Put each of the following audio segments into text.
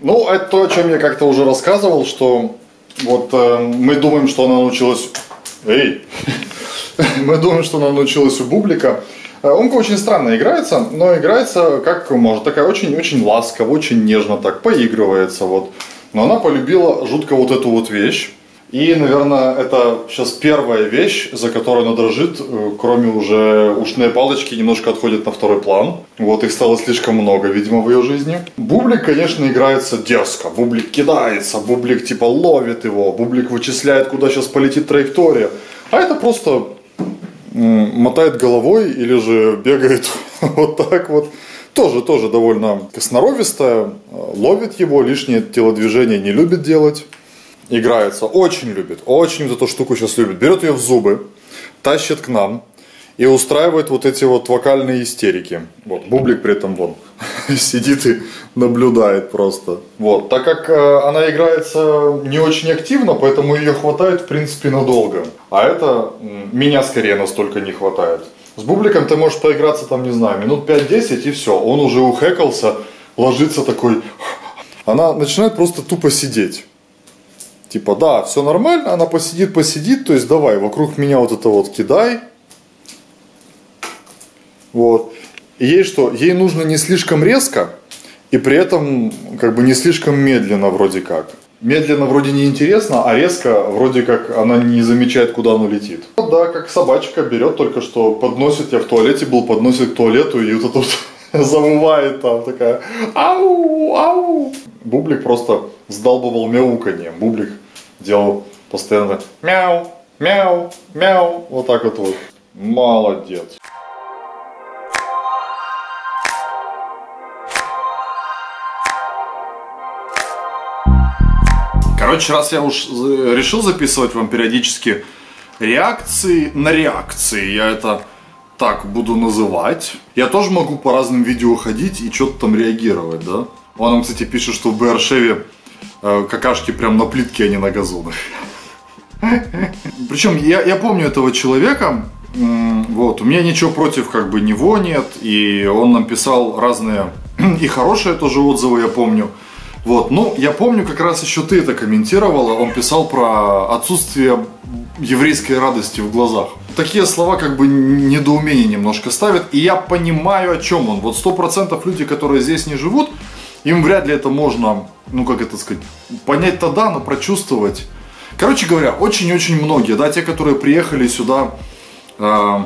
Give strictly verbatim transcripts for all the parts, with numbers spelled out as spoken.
Ну, это то, о чем я как-то уже рассказывал, что вот э, мы думаем, что она научилась... Эй! Мы думаем, что она научилась у Бублика. Умка очень странно играется, но играется как может. Такая очень-очень ласково, очень нежно так поигрывается. Вот. Но она полюбила жутко вот эту вот вещь. И, наверное, это сейчас первая вещь, за которую она дрожит, кроме уже ушные палочки немножко отходят на второй план. Вот, их стало слишком много, видимо, в ее жизни. Бублик, конечно, играется дерзко. Бублик кидается, Бублик типа ловит его, Бублик вычисляет, куда сейчас полетит траектория. А это просто мотает головой или же бегает вот так вот. Тоже, тоже довольно сноровистая, ловит его, лишнее телодвижение не любит делать. Играется, очень любит, очень вот эту штуку сейчас любит. Берет ее в зубы, тащит к нам и устраивает вот эти вот вокальные истерики. Вот, Бублик при этом вон сидит и наблюдает просто. Вот, так как э, она играется не очень активно, поэтому ее хватает в принципе надолго. А это меня скорее настолько не хватает. С Бубликом ты можешь поиграться там, не знаю, минут пять-десять и все. Он уже ухекался, ложится такой. Она начинает просто тупо сидеть. Типа, да, все нормально, она посидит, посидит, то есть давай, вокруг меня вот это вот кидай. Вот. И ей что? Ей нужно не слишком резко, и при этом как бы не слишком медленно вроде как. Медленно вроде неинтересно, а резко вроде как она не замечает, куда она летит. Да, как собачка берет только что, подносит, я в туалете был, подносит к туалету и вот это вот завывает там такая. Ау, ау. Бублик просто сдалбывал мяуканьем. Бублик делал постоянно мяу, мяу, мяу. Вот так вот вот. Молодец. Короче, раз я уж решил записывать вам периодически реакции на реакции, я это так буду называть. Я тоже могу по разным видео ходить и что-то там реагировать, да? Он нам, кстати, пишет, что в Бершеве э, какашки прям на плитке, а не на газонах. Причем я, я помню этого человека, вот, у меня ничего против как бы него нет, и он нам писал разные и хорошие тоже отзывы, я помню. Вот, ну, я помню, как раз еще ты это комментировала, он писал про отсутствие еврейской радости в глазах. Такие слова как бы недоумение немножко ставят, и я понимаю, о чем он. Вот сто процентов люди, которые здесь не живут, им вряд ли это можно, ну как это сказать, понять тогда, но прочувствовать. Короче говоря, очень-очень многие, да, те, которые приехали сюда э,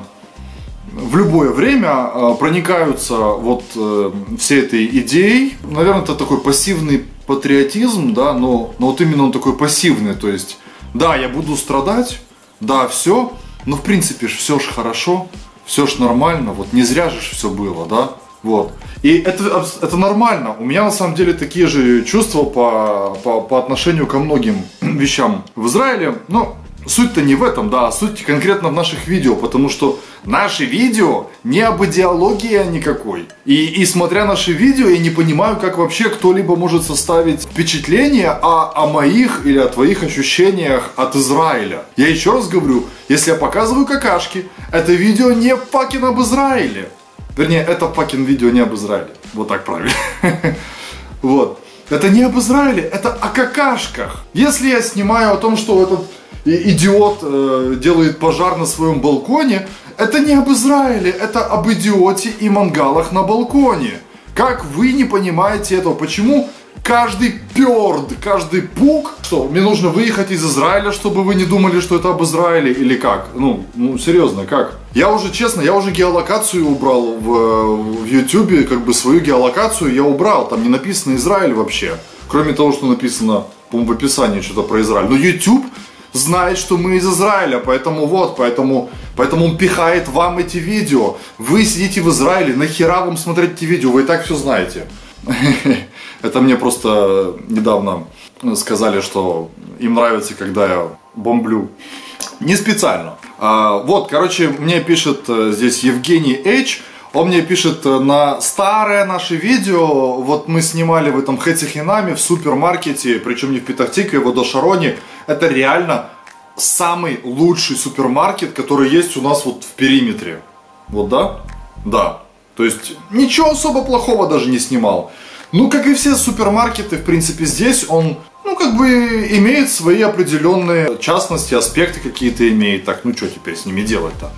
в любое время, э, проникаются вот э, всей этой идеей. Наверное, это такой пассивный патриотизм, да, но, но вот именно он такой пассивный, то есть, да, я буду страдать, да, все, но в принципе ж все ж хорошо, все ж нормально, вот не зря же все было, да. Вот. И это, это нормально. У меня на самом деле такие же чувства по, по, по отношению ко многим вещам в Израиле. Но суть-то не в этом, да, а суть конкретно в наших видео. Потому что наши видео не об идеологии никакой. И, и смотря наши видео, я не понимаю, как вообще кто-либо может составить впечатление о, о моих или о твоих ощущениях от Израиля. Я еще раз говорю, если я показываю какашки, это видео не факин об Израиле. Вернее, это факин видео не об Израиле. Вот так правильно. Вот. Это не об Израиле, это о какашках. Если я снимаю о том, что этот идиот э, делает пожар на своем балконе, это не об Израиле, это об идиоте и мангалах на балконе. Как вы не понимаете этого? Почему каждый перд, каждый пук, что мне нужно выехать из Израиля, чтобы вы не думали, что это об Израиле или как? Ну, ну серьезно, как? Я уже, честно, я уже геолокацию убрал в, в YouTube, как бы свою геолокацию я убрал. Там не написано Израиль вообще. Кроме того, что написано, по-моему, в описании что-то про Израиль. Но YouTube знает, что мы из Израиля, поэтому вот, поэтому, поэтому он пихает вам эти видео. Вы сидите в Израиле, нахера вам смотреть эти видео, вы и так все знаете. Это мне просто недавно сказали, что им нравится, когда я бомблю. Не специально. Вот, короче, мне пишет здесь Евгений Эйч. Он мне пишет на старое наше видео. Вот мы снимали в этом Хэтихинаме в супермаркете, причем не в Петах-Тикве, в Адо-Шароне. Это реально самый лучший супермаркет, который есть у нас вот в периметре. Вот, да? Да. То есть ничего особо плохого даже не снимал. Ну, как и все супермаркеты, в принципе, здесь он, ну, как бы имеет свои определенные частности, аспекты какие-то имеет. Так, ну, что теперь с ними делать-то?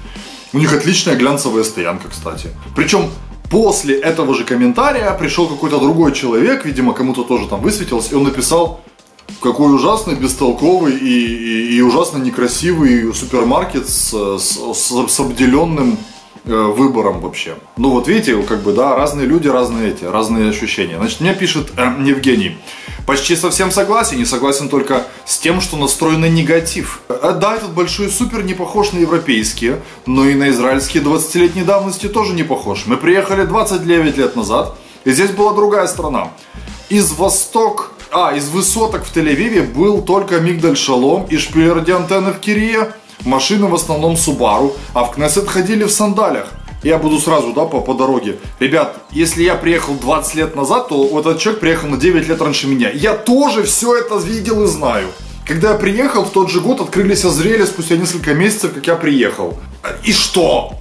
У них отличная глянцевая стоянка, кстати. Причем после этого же комментария пришел какой-то другой человек, видимо, кому-то тоже там высветилось, и он написал: какой ужасный, бестолковый и, и, и ужасно некрасивый супермаркет с, с, с, с обделенным выбором вообще. Ну вот видите, как бы, да, разные люди, разные эти, разные ощущения. Значит, мне пишет э, Евгений: почти совсем согласен, не согласен только с тем, что настроен на негатив. Э, да, этот большой супер не похож на европейские, но и на израильские двадцатилетней давности тоже не похож. Мы приехали двадцать девять лет назад, и здесь была другая страна. Из восток, а, из высоток в Тель-Авиве был только Мигдаль Шалом и Шпиллер-Ди-Антен-Эп-Кирье. Машины в основном Субару, а в Кнессет ходили в сандалях. Я буду сразу, да, по, по дороге. Ребят, если я приехал двадцать лет назад, то вот этот человек приехал на девять лет раньше меня. Я тоже все это видел и знаю. Когда я приехал, в тот же год открылись Израиль спустя несколько месяцев, как я приехал. И что?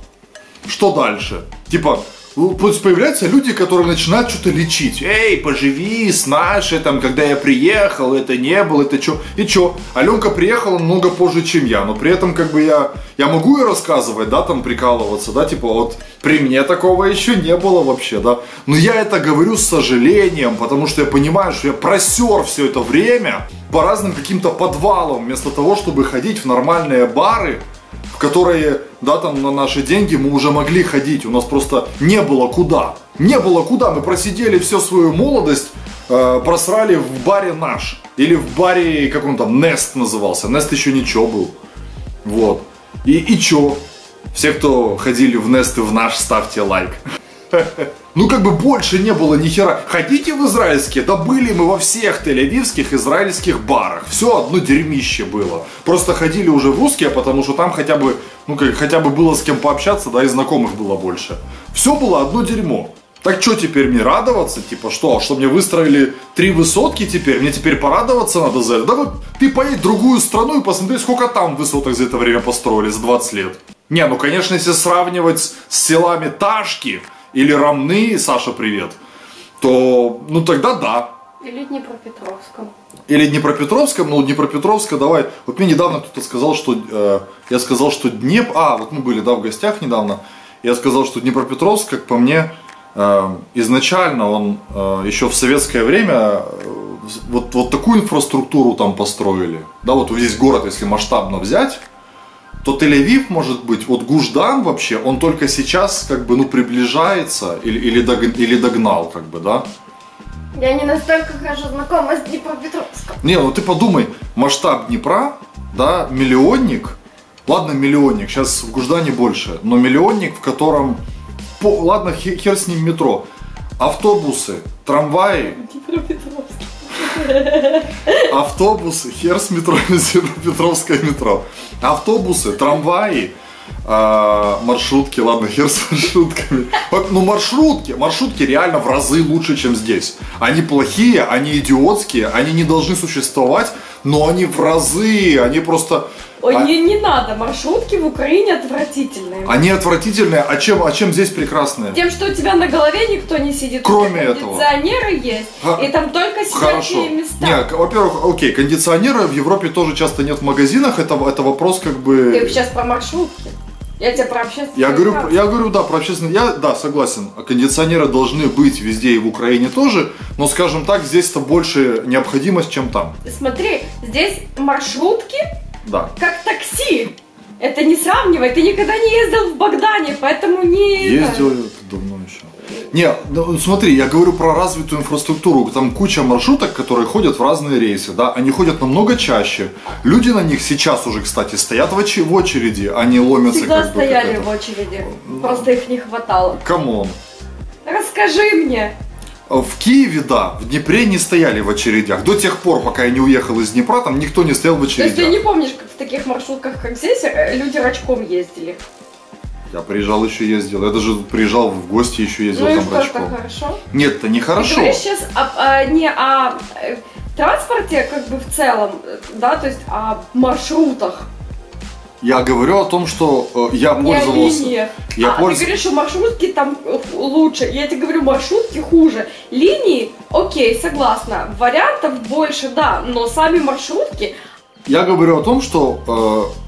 Что дальше? Типа, появляются люди, которые начинают что-то лечить. Эй, поживи с нашей, там, когда я приехал, это не было, это чё. И чё? Аленка приехала много позже, чем я. Но при этом, как бы, я, я могу и рассказывать, да, там, прикалываться, да, типа, вот при мне такого еще не было вообще, да. Но я это говорю с сожалением, потому что я понимаю, что я просер все это время по разным каким-то подвалам, вместо того, чтобы ходить в нормальные бары, в которые, да, там, на наши деньги мы уже могли ходить, у нас просто не было куда. Не было куда, мы просидели всю свою молодость, э, просрали в баре наш. Или в баре, как он там, Нест назывался, Нест еще ничего был. Вот. И, и чё? Все, кто ходили в Нест и в наш, ставьте лайк. Ну, как бы, больше не было ни хера. Ходите в израильские, да были мы во всех тель-авивских израильских барах. Все одно дерьмище было. Просто ходили уже в русские, потому что там хотя бы, ну, как, хотя бы было с кем пообщаться, да, и знакомых было больше. Все было одно дерьмо. Так что теперь мне радоваться? Типа, что, что мне выстроили три высотки теперь? Мне теперь порадоваться надо за это? Да вот ты поедь в другую страну и посмотри, сколько там высоток за это время построили, за двадцать лет. Не, ну, конечно, если сравнивать с селами Ташки или Рамны, Саша, привет, то, ну, тогда да. Или Днепропетровском. Или Днепропетровском, ну, Днепропетровска, давай. Вот мне недавно кто-то сказал, что, э, я сказал, что Днеп... А, вот мы были, да, в гостях недавно. Я сказал, что Днепропетровск, как по мне, э, изначально он э, еще в советское время э, вот, вот такую инфраструктуру там построили. Да, вот здесь город, если масштабно взять, то Тель-Авив, может быть, вот Гуждан вообще, он только сейчас, как бы, ну, приближается или, или, дог, или догнал, как бы, да? Я не настолько хорошо знакома с Днепропетровском. Не, ну ты подумай, масштаб Днепра, да, миллионник, ладно, миллионник, сейчас в Гуждане больше, но миллионник, в котором, по, ладно, хер, хер с ним метро, автобусы, трамваи. Автобусы, хер с метро, Петровское метро. Автобусы, трамваи, э, маршрутки, ладно, хер с маршрутками. Ну, маршрутки, маршрутки реально в разы лучше, чем здесь. Они плохие, они идиотские, они не должны существовать, но они в разы, они просто... Ой, а... не, не надо, маршрутки в Украине отвратительные. Они отвратительные, а чем, а чем здесь прекрасные? Тем, что у тебя на голове никто не сидит. Кроме этого. Кондиционеры есть, а... и там только сидячие места. Нет, во-первых, окей, кондиционеры в Европе тоже часто нет в магазинах, это, это вопрос, как бы... Ты сейчас про маршрутки. Я тебе про общественные. Я говорю, я говорю, да, про общественные. Я, да, согласен. Кондиционеры должны быть везде и в Украине тоже, но, скажем так, здесь-то больше необходимость, чем там. Смотри, здесь маршрутки, да, как такси. Это не сравнивай. Ты никогда не ездил в Богдане, поэтому не... Ездил я давно еще. Не, ну, смотри, я говорю про развитую инфраструктуру. Там куча маршруток, которые ходят в разные рейсы, да. Они ходят намного чаще. Люди на них сейчас уже, кстати, стоят в очереди. Они ломятся. Всегда как бы, стояли в очереди. Просто их не хватало. Камон. Расскажи мне. В Киеве, да, в Днепре не стояли в очередях. До тех пор, пока я не уехал из Днепра, там никто не стоял в очередях. То есть ты не помнишь, как в таких маршрутках, как здесь, люди рачком ездили? Я приезжал, еще ездил. Я даже приезжал в гости, еще ездил, ну, там рачком. Это хорошо? Нет, это нехорошо. Ты говоришь сейчас о, о, не о транспорте, как бы, в целом, да, то есть о маршрутах. Я говорю о том, что э, я пользовался... Я, я а, польз... ты говоришь, что маршрутки там лучше. Я тебе говорю, маршрутки хуже. Линии, окей, согласна. Вариантов больше, да, но сами маршрутки... Я говорю о том, что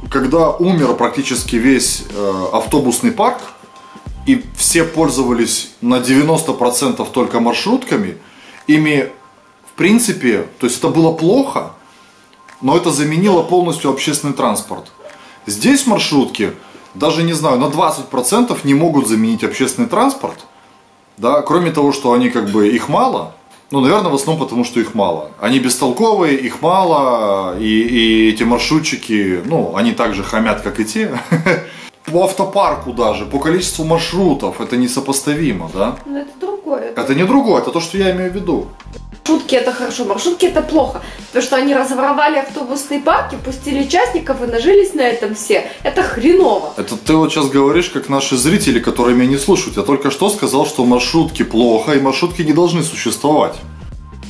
э, когда умер практически весь э, автобусный парк, и все пользовались на девяносто процентов только маршрутками, ими, в принципе, то есть это было плохо, но это заменило полностью общественный транспорт. Здесь маршрутки, даже не знаю, на двадцать процентов не могут заменить общественный транспорт, да, кроме того, что они как бы, их мало, ну, наверное, в основном потому, что их мало. Они бестолковые, их мало, и, и эти маршрутчики, ну, они также хамят, как и те. По автопарку даже, по количеству маршрутов, это несопоставимо, да? Но это другое. Это не другое, это то, что я имею в виду. Маршрутки это хорошо, маршрутки это плохо. Потому что они разворовали автобусные парки, пустили участников и нажились на этом все. Это хреново. Это ты вот сейчас говоришь, как наши зрители, которые меня не слушают. Я только что сказал, что маршрутки плохо и маршрутки не должны существовать.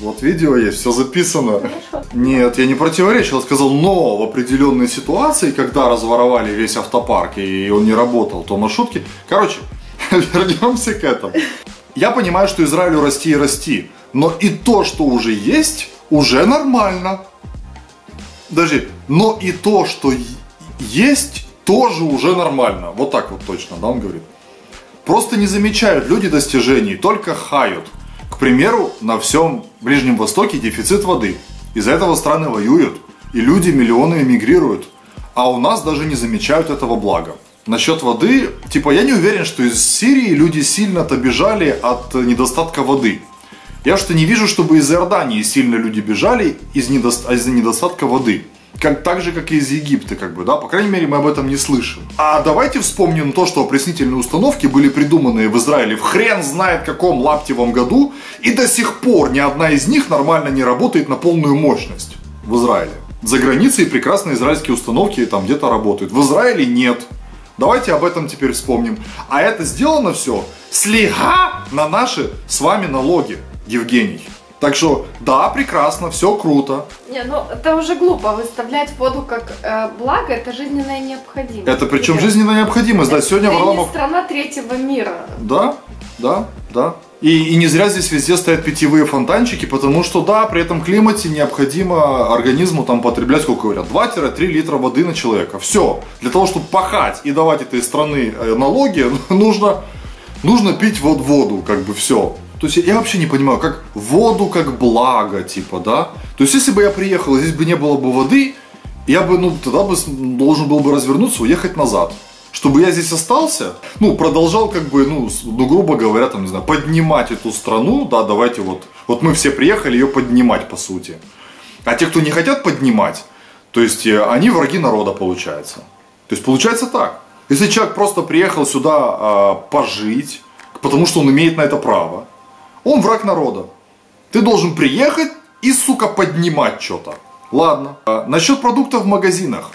Вот видео есть, все записано. Хорошо. Нет, я не противоречил, я сказал, но в определенной ситуации, когда разворовали весь автопарк и он не работал, то маршрутки... Короче, вернемся к этому. Я понимаю, что Израилю расти и расти, но и то, что уже есть, уже нормально. Подожди, но и то, что есть, тоже уже нормально. Вот так вот точно, да, он говорит. Просто не замечают люди достижений, только хают. К примеру, на всем Ближнем Востоке дефицит воды. Из-за этого страны воюют, и люди миллионами мигрируют. А у нас даже не замечают этого блага. Насчет воды, типа я не уверен, что из Сирии люди сильно-то бежали от недостатка воды. Я что не вижу, чтобы из Иордании сильно люди бежали из-за недост... из недостатка воды. Как, так же, как и из Египта, как бы, да, по крайней мере, мы об этом не слышим. А давайте вспомним то, что опреснительные установки были придуманы в Израиле в хрен знает каком лаптевом году, и до сих пор ни одна из них нормально не работает на полную мощность в Израиле. За границей прекрасные израильские установки там где-то работают. В Израиле нет. Давайте об этом теперь вспомним. А это сделано все слегка на наши с вами налоги, Евгений. Так что, да, прекрасно, все круто. Не, ну это уже глупо, выставлять воду как э, благо, это жизненная необходимость. Это причем жизненная необходимость, это, да, сегодня Варламов... страна третьего мира. Да, да, да. И, и не зря здесь везде стоят питьевые фонтанчики, потому что, да, при этом климате необходимо организму там потреблять, сколько говорят, два-три литра воды на человека. Все. Для того, чтобы пахать и давать этой страны налоги, нужно, нужно пить вот воду, как бы все. То есть я вообще не понимаю, как воду как благо, типа, да? То есть если бы я приехал, здесь бы не было бы воды, я бы, ну, тогда бы должен был бы развернуться, уехать назад. Чтобы я здесь остался, ну, продолжал, как бы, ну, ну, грубо говоря, там, не знаю, поднимать эту страну, да, давайте вот, вот мы все приехали ее поднимать, по сути. А те, кто не хотят поднимать, то есть они враги народа, получается. То есть получается так. Если человек просто приехал сюда а, пожить, потому что он имеет на это право, он враг народа. Ты должен приехать и, сука, поднимать что-то. Ладно. А, насчет продуктов в магазинах.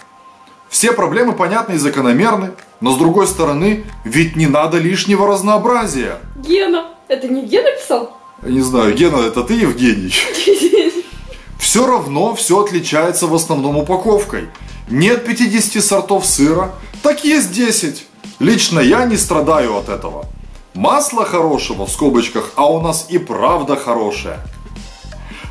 Все проблемы понятны и закономерны, но с другой стороны, ведь не надо лишнего разнообразия. Гена. Это не Гена писал? Я не знаю, Гена, это ты, Евгений? Все равно все отличается в основном упаковкой. Нет пятидесяти сортов сыра, так есть десять. Лично я не страдаю от этого. Масло хорошего, в скобочках, а у нас и правда хорошее.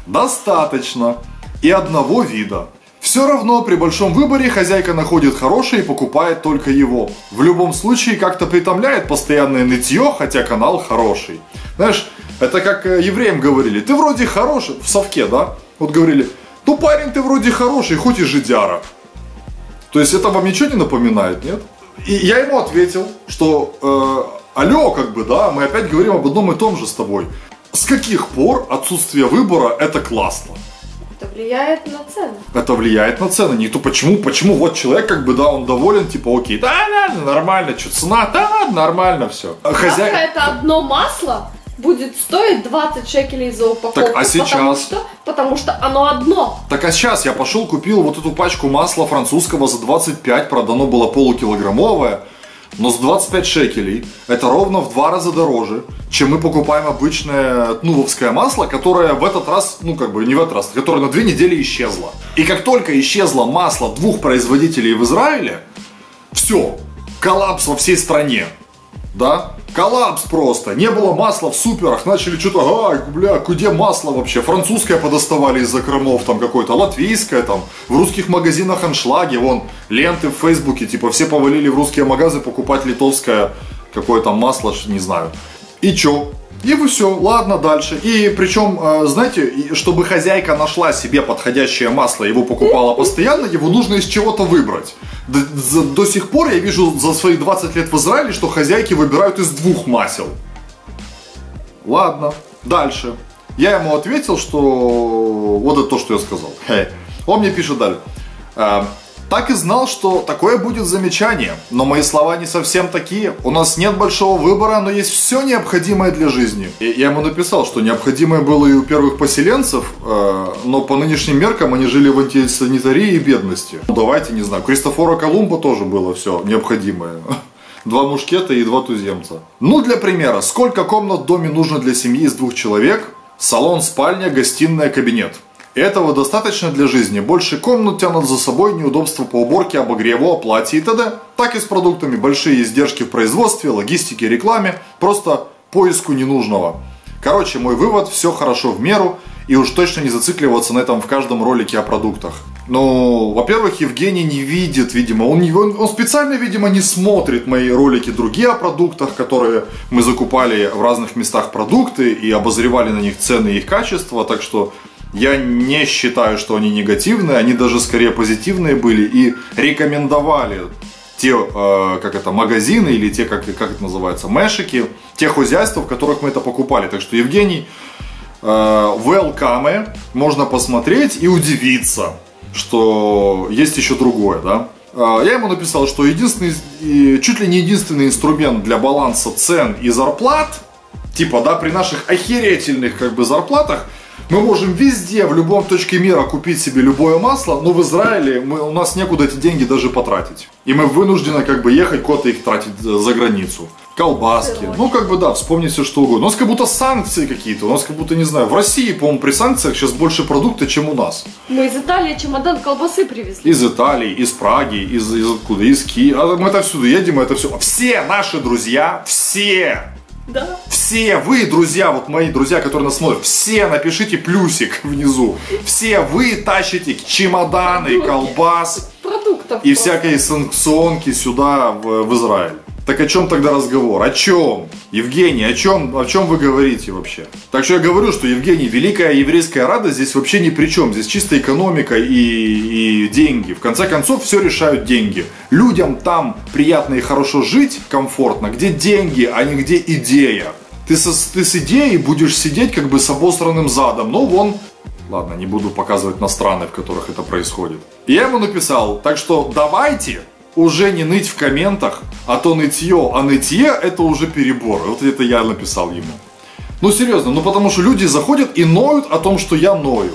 Достаточно. И одного вида. Все равно при большом выборе хозяйка находит хорошее и покупает только его. В любом случае как-то притомляет постоянное нытье, хотя канал хороший. Знаешь, это как евреям говорили, ты вроде хороший, в совке, да? Вот говорили, ну парень, ты вроде хороший, хоть и жидяра. То есть это вам ничего не напоминает, нет? И я ему ответил, что... Э, алло, как бы, да, мы опять говорим об одном и том же с тобой. С каких пор отсутствие выбора это классно? Это влияет на цены. Это влияет на цены. Не то почему, почему вот человек, как бы, да, он доволен, типа, окей, да, да нормально, что цена, да, нормально все. Хозяин... Это одно масло будет стоить двадцать шекелей за упаковку. Так, а сейчас? Потому что, потому что оно одно. Так, а сейчас я пошел, купил вот эту пачку масла французского за двадцать пять, правда, оно было полукилограммовое. Но с двадцати пяти шекелей это ровно в два раза дороже, чем мы покупаем обычное тнувовское масло, которое в этот раз, ну как бы не в этот раз, которое на две недели исчезло. И как только исчезло масло двух производителей в Израиле, все, коллапс во всей стране, да, коллапс просто, не было масла в суперах, начали что-то, ай, бля, где масло вообще, французское подоставали из-за кромов, там какое-то, латвийское, там, в русских магазинах аншлаги, вон, ленты в Фейсбуке, типа, все повалили в русские магазы покупать литовское какое-то масло, не знаю, и чё? И вы все, ладно, дальше. И причем, знаете, чтобы хозяйка нашла себе подходящее масло, его покупала постоянно, его нужно из чего-то выбрать. До, до сих пор я вижу за свои двадцать лет в Израиле, что хозяйки выбирают из двух масел. Ладно, дальше. Я ему ответил, что... Вот это то, что я сказал. Он мне пишет далее. Так и знал, что такое будет замечание, но мои слова не совсем такие. У нас нет большого выбора, но есть все необходимое для жизни. И я ему написал, что необходимое было и у первых поселенцев, э, но по нынешним меркам они жили в антисанитарии и бедности. Ну давайте, не знаю, Кристофора Колумба тоже было все необходимое. Два мушкета и два туземца. Ну, для примера, сколько комнат в доме нужно для семьи из двух человек? Салон, спальня, гостиная, кабинет. Этого достаточно для жизни. Больше комнат тянут за собой неудобства по уборке, обогреву, оплате и т.д. Так и с продуктами. Большие издержки в производстве, логистике, рекламе. Просто поиску ненужного. Короче, мой вывод. Все хорошо в меру. И уж точно не зацикливаться на этом в каждом ролике о продуктах. Ну, во-первых, Евгений не видит, видимо. Он, не, он, он специально, видимо, не смотрит мои ролики другие о продуктах, которые мы закупали в разных местах продукты и обозревали на них цены и их качество. Так что... Я не считаю, что они негативные, они даже скорее позитивные были и рекомендовали те, э, как это, магазины или те, как, как это называется, мешики, те хозяйства, в которых мы это покупали. Так что, Евгений, э, welcome, можно посмотреть и удивиться, что есть еще другое, да. Я ему написал, что единственный, чуть ли не единственный инструмент для баланса цен и зарплат, типа, да, при наших охерительных, как бы, зарплатах, мы можем везде, в любом точке мира купить себе любое масло, но в Израиле мы, у нас некуда эти деньги даже потратить. И мы вынуждены как бы ехать, куда-то их тратить за границу. Колбаски, ну как бы да, вспомнить все что угодно. У нас как будто санкции какие-то, у нас как будто, не знаю, в России, по-моему, при санкциях сейчас больше продукта, чем у нас. Мы из Италии чемодан колбасы привезли. Из Италии, из Праги, из, из откуда, из Киева. Мы это всюду едем, это все. Все наши друзья, все! Да. Все вы, друзья, вот мои друзья, которые нас смотрят, все напишите плюсик внизу. Все вы тащите чемоданы, колбас продуктов и всякие санкционки сюда, в, в Израиль. Так о чем тогда разговор? О чем? Евгений, о чем, о чем вы говорите вообще? Так что я говорю, что, Евгений, великая еврейская рада здесь вообще ни при чем. Здесь чисто экономика и, и деньги. В конце концов, все решают деньги. Людям там приятно и хорошо жить, комфортно, где деньги, а не где идея. Ты, со, ты с идеей будешь сидеть как бы с обосранным задом, но вон... Ладно, не буду показывать на страны, в которых это происходит. И я ему написал, так что давайте... Уже не ныть в комментах, а то нытье, а нытье это уже перебор. Вот это я написал ему. Ну серьезно, ну потому что люди заходят и ноют о том, что я ною.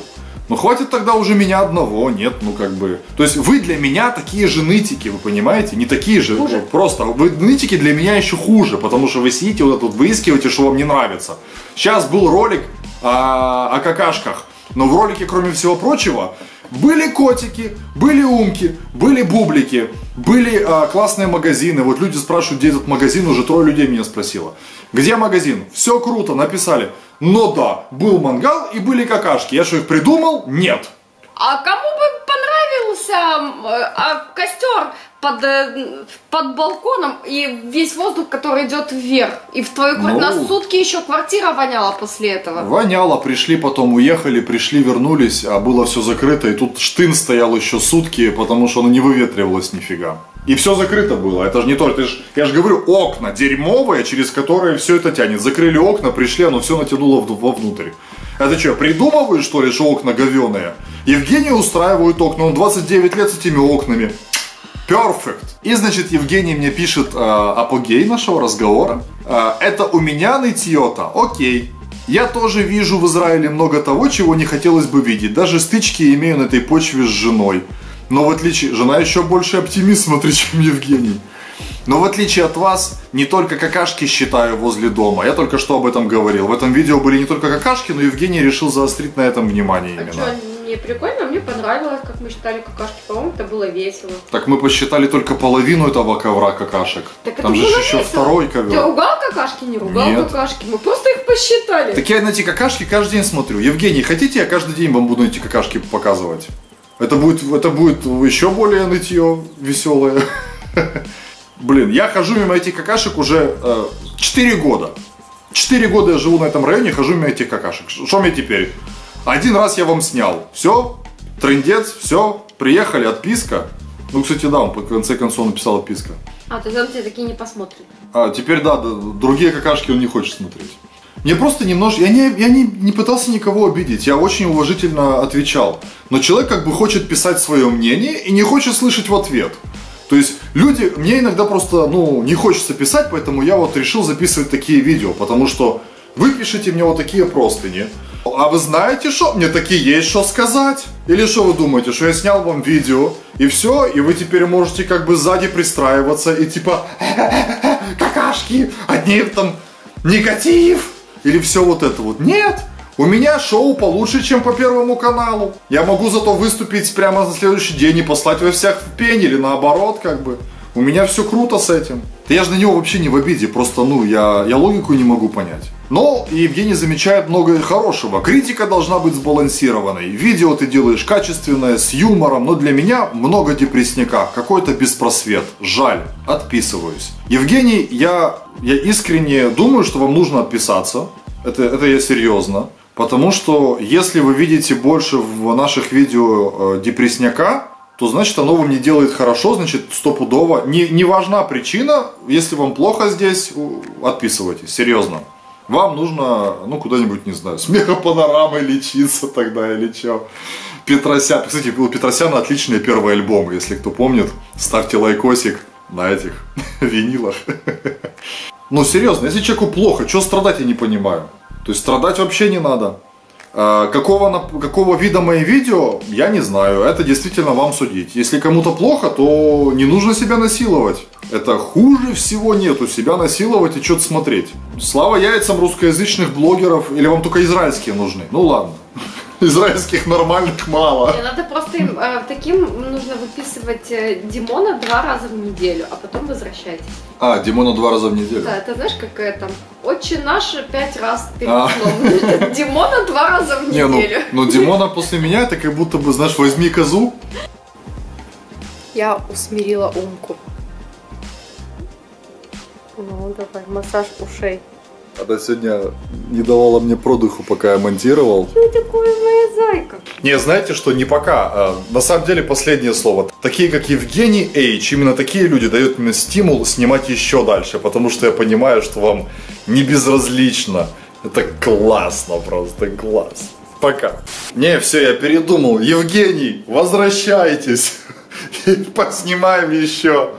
Ну хватит тогда уже меня одного, нет, ну как бы. То есть вы для меня такие же нытики, вы понимаете? Не такие же, хуже. Просто вы нытики для меня еще хуже, потому что вы сидите вот тут, выискиваете, что вам не нравится. Сейчас был ролик о, о какашках, но в ролике, кроме всего прочего, были котики, были умки, были бублики, были э, классные магазины. Вот люди спрашивают, где этот магазин, уже трое людей меня спросило. Где магазин? Все круто, написали. Но да, был мангал и были какашки. Я что, их придумал? Нет. А кому бы понравился а, костер под, под балконом и весь воздух, который идет вверх? И в твою квартиру ну, на сутки еще квартира воняла после этого. Воняла, пришли, потом уехали, пришли, вернулись, а было все закрыто. И тут штын стоял еще сутки, потому что оно не выветривалось нифига. И все закрыто было. Это же не только... Я же говорю, окна дерьмовые, через которые все это тянет. Закрыли окна, пришли, оно все натянуло вовнутрь. Это что, придумываешь, что ли, что окна говёные? Евгений устраивает окна, он двадцать девять лет с этими окнами. Перфект. И, значит, Евгений мне пишет э, апогей нашего разговора. Э, это у меня нытьё-то. Окей. Я тоже вижу в Израиле много того, чего не хотелось бы видеть. Даже стычки имею на этой почве с женой. Но в отличие... Жена еще больше оптимист, смотри, чем Евгений. Но в отличие от вас, не только какашки считаю возле дома. Я только что об этом говорил. В этом видео были не только какашки, но Евгений решил заострить на этом внимание именно. мне прикольно, мне понравилось, как мы считали какашки, по-моему, это было весело. Так мы посчитали только половину этого ковра какашек. Так там же еще второй ковер. Ты ругал какашки, не ругал Нет. какашки, мы просто их посчитали. Так я на эти какашки каждый день смотрю. Евгений, хотите, я каждый день вам буду эти какашки показывать? Это будет, это будет еще более нытье веселое. Блин, я хожу мимо этих какашек уже э, четыре года. четыре года я живу на этом районе, хожу мимо этих какашек. Что мне теперь? Один раз я вам снял. Все, трындец, все, приехали, отписка. Ну, кстати, да, он по конце концов написал отписка. А, то есть он тебе такие не посмотрит. А, теперь да, да, другие какашки он не хочет смотреть. Мне просто немножко... Я, не, я не, не пытался никого обидеть, я очень уважительно отвечал. Но человек как бы хочет писать свое мнение и не хочет слышать в ответ. То есть люди... Мне иногда просто, ну, не хочется писать, поэтому я вот решил записывать такие видео. Потому что вы пишите мне вот такие простыни. А вы знаете, что? Мне такие есть, что сказать. Или что вы думаете, что я снял вам видео, и все, и вы теперь можете как бы сзади пристраиваться и типа... Какашки! Одни там... Негатив! Или все вот это вот. Нет! У меня шоу получше, чем по Первому каналу. Я могу зато выступить прямо на следующий день и послать во всех в пень или наоборот, как бы. У меня все круто с этим. Да я же на него вообще не в обиде, просто, ну, я, я логику не могу понять. Но Евгений замечает многое хорошего. Критика должна быть сбалансированной. Видео ты делаешь качественное, с юмором, но для меня много депресняка. Какой-то беспросвет. Жаль. Отписываюсь. Евгений, я, я искренне думаю, что вам нужно отписаться. Это, это я серьезно. Потому что если вы видите больше в наших видео э, депресняка, то значит оно вам не делает хорошо, значит стопудово. Не, не важна причина, если вам плохо здесь, отписывайтесь, серьезно. Вам нужно, ну, куда-нибудь, не знаю, смехопанорамой лечиться тогда или что. Петросян, кстати, у Петросяна отличный первый альбом, если кто помнит. Ставьте лайкосик на этих винилах. Ну, серьезно, если человеку плохо, что страдать, я не понимаю. То есть страдать вообще не надо. Какого, какого вида мои видео, я не знаю. Это действительно вам судить. Если кому-то плохо, то не нужно себя насиловать. Это хуже всего нету, себя насиловать и что-то смотреть. Слава яйцам русскоязычных блогеров. Или вам только израильские нужны? Ну ладно. Израильских нормальных мало. Мне надо просто им, э, таким нужно выписывать Димона два раза в неделю, а потом возвращайтесь. А, Димона два раза в неделю? Да, это знаешь, какая там «Отче наш» пять раз пересловно. Димона два раза в неделю. Ну, Димона после меня, это как будто бы, знаешь, возьми козу. Я усмирила Умку. Ну, давай, массаж ушей. Она сегодня не давала мне продыху, пока я монтировал. Что такое, моя зайка? Не, знаете что, не пока. А, на самом деле, последнее слово. Такие, как Евгений Эйч, именно такие люди дают мне стимул снимать еще дальше. Потому что я понимаю, что вам не безразлично. Это классно просто, класс. Пока. Не, все, я передумал. Евгений, возвращайтесь. Поснимаем еще.